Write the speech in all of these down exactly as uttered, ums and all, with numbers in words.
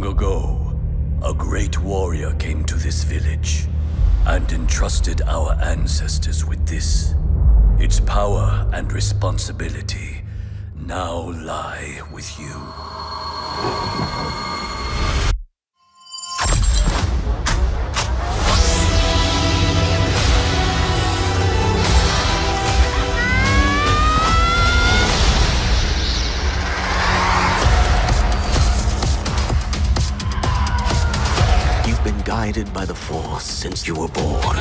Long ago, a great warrior came to this village and entrusted our ancestors with this. Its power and responsibility now lie with you. Guided by the Force since you were born.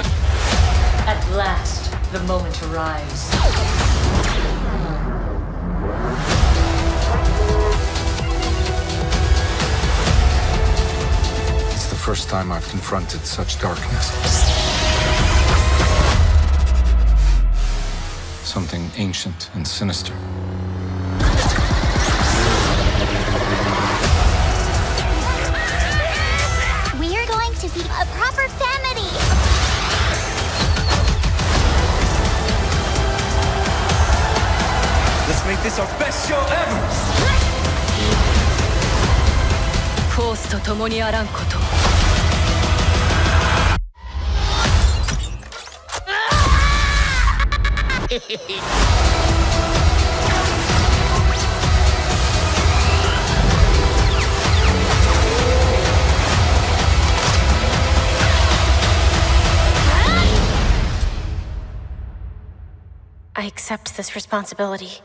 At last, the moment arrives. It's the first time I've confronted such darkness. Something ancient and sinister. To be a proper family. Let's make this our best show ever. Force to tomo ni aran koto. I accept this responsibility.